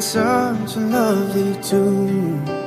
Such a lovely tune.